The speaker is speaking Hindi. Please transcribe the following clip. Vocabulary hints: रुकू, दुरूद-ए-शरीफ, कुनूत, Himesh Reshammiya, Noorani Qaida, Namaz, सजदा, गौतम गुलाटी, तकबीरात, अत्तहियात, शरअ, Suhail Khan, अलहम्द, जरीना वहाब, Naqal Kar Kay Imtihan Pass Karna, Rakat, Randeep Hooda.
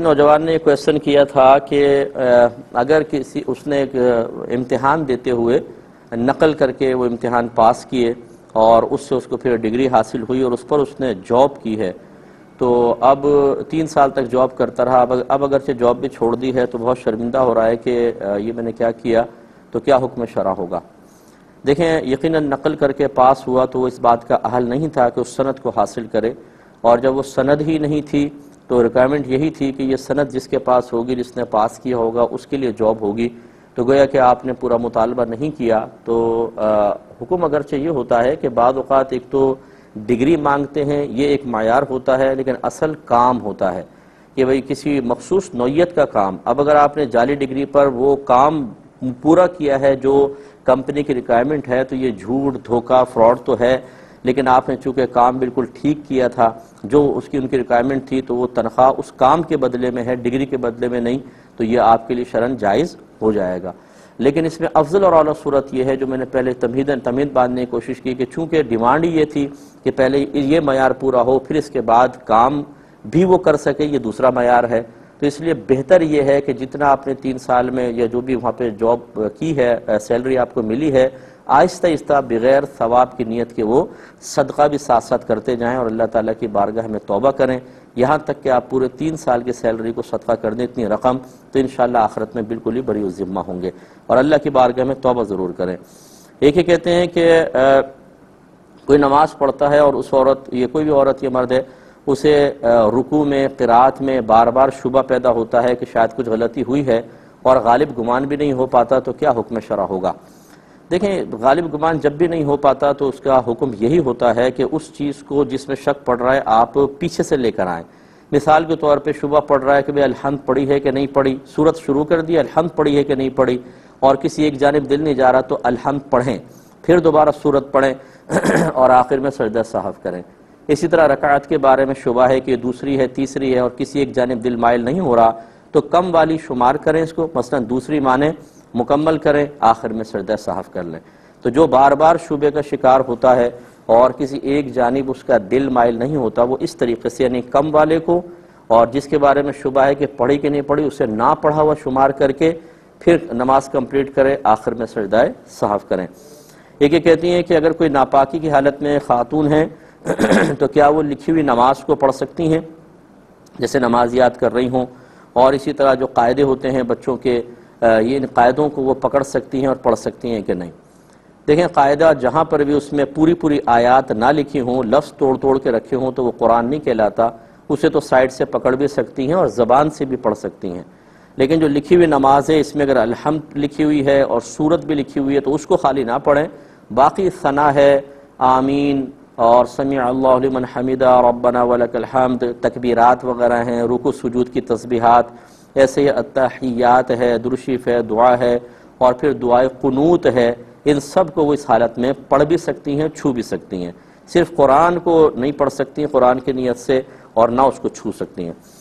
नौजवान ने क्वेश्चन किया था कि अगर किसी उसने इम्तिहान देते हुए नकल करके वो इम्तिहान पास किए और उससे उसको फिर डिग्री हासिल हुई और उस पर उसने जॉब की है, तो अब 3 साल तक जॉब करता रहा। अब अगरचे जॉब भी छोड़ दी है तो बहुत शर्मिंदा हो रहा है कि ये मैंने क्या किया, तो क्या हुक्म शरअ होगा। देखें, यकीनन नकल करके पास हुआ तो वो इस बात का अहल नहीं था कि उस सनद को हासिल करे, और जब वो सनद ही नहीं थी तो रिक्वायरमेंट यही थी कि ये सनद जिसके पास होगी, जिसने पास किया होगा, उसके लिए जॉब होगी। तो गोया कि आपने पूरा मुतालबा नहीं किया। तो हुक्म अगरचे ये होता है कि बाद औक़ात एक तो डिग्री मांगते हैं, ये एक मायार होता है, लेकिन असल काम होता है कि भाई किसी मखसूस नौयत का काम। अब अगर आपने जाली डिग्री पर वो काम पूरा किया है जो कंपनी की रिक्वायरमेंट है, तो ये झूठ, धोखा, फ्रॉड तो है, लेकिन आपने चूँकि काम बिल्कुल ठीक किया था, जो उसकी उनकी रिक्वायरमेंट थी, तो वो तनख्वाह उस काम के बदले में है, डिग्री के बदले में नहीं, तो ये आपके लिए शरन जायज़ हो जाएगा। लेकिन इसमें अफजल और आला सूरत यह है, जो मैंने पहले तमहीद बांधने की कोशिश की, कि चूँकि डिमांड ये थी कि पहले ये मयार पूरा हो, फिर इसके बाद काम भी वो कर सके, ये दूसरा मयार है। तो इसलिए बेहतर ये है कि जितना आपने 3 साल में या जो भी वहाँ पर जॉब की है, सैलरी आपको मिली है, आहिस्ता आहिस्ता बग़ैर सवाब की नीयत के वो सदका भी साथ साथ करते जाएं और अल्लाह ताला की बारगाह में तौबा करें, यहाँ तक कि आप पूरे 3 साल की सैलरी को सदका कर दें, इतनी रकम, तो इंशाअल्लाह आखिरत में बिल्कुल ही बरी ज़िम्मा होंगे और अल्लाह की बारगाह में तौबा ज़रूर करें। एक ही कहते हैं कि कोई नमाज़ पढ़ता है और उस औरत, ये कोई भी औरत या मर्द है, उसे रुकू में, क़िराअत में बार बार शुबा पैदा होता है कि शायद कुछ गलती हुई है और गालिब गुमान भी नहीं हो पाता, तो क्या हुक्म शरअ होगा। देखें, गालिब गुमान जब भी नहीं हो पाता तो उसका हुक्म यही होता है कि उस चीज़ को जिसमें शक पड़ रहा है आप पीछे से लेकर आएँ। मिसाल के तौर पे शुबा पड़ रहा है कि भाई अलहम्द पढ़ी है कि नहीं पढ़ी, सूरत शुरू कर दी, अलहम्द पढ़ी है कि नहीं पढ़ी, और किसी एक जानिब दिल नहीं जा रहा, तो अलहम्द पढ़ें, फिर दोबारा सूरत पढ़ें और आखिर में सजदा साहब करें। इसी तरह रकात के बारे में शुबा है कि दूसरी है, तीसरी है, और किसी एक जानिब दिल माइल नहीं हो रहा, तो कम वाली शुमार करें इसको, मसलन दूसरी माने, मुकम्मल करें, आखिर में सजदा साहब कर लें। तो जो बार बार शुबे का शिकार होता है और किसी एक जानिब उसका दिल माइल नहीं होता, वो इस तरीके से, यानी कम वाले को, और जिसके बारे में शुबा है कि पढ़ी कि नहीं पढ़ी, उसे ना पढ़ा हुआ शुमार करके फिर नमाज कंप्लीट करें, आखिर में सजदा साहब करें। एक ये कहती हैं कि अगर कोई नापाकी की हालत में खातून है तो क्या वो लिखी हुई नमाज को पढ़ सकती हैं, जैसे नमाज याद कर रही हों, और इसी तरह जो कायदे होते हैं बच्चों के, ये इन कायदों को वो पकड़ सकती हैं और पढ़ सकती हैं कि नहीं। देखें, कायदा जहाँ पर भी उसमें पूरी पूरी आयात ना लिखी हों, लफ्ज़ तोड़ तोड़ के रखे हों, तो वो कुरान नहीं कहलाता, उसे तो साइड से पकड़ भी सकती हैं और ज़बान से भी पढ़ सकती हैं। लेकिन जो लिखी हुई नमाज है, इसमें अगर अलहम्द लिखी हुई है और सूरत भी लिखी हुई है, तो उसको खाली ना पढ़ें। बाकी सना है, आमीन और समी अल्लाहु लिमन हमीदा, रब्बना वलकल हम्द, तकबीरात वगैरह हैं, रुकू सुजूद की तस्बीहात, ऐसे अत्तहियात है, दुरूद-ए-शरीफ है, दुआ है, और फिर दुआए कुनूत है, इन सब को वो इस हालत में पढ़ भी सकती हैं, छू भी सकती हैं। सिर्फ कुरान को नहीं पढ़ सकती हैं कुरान की नीयत से, और ना उसको छू सकती हैं।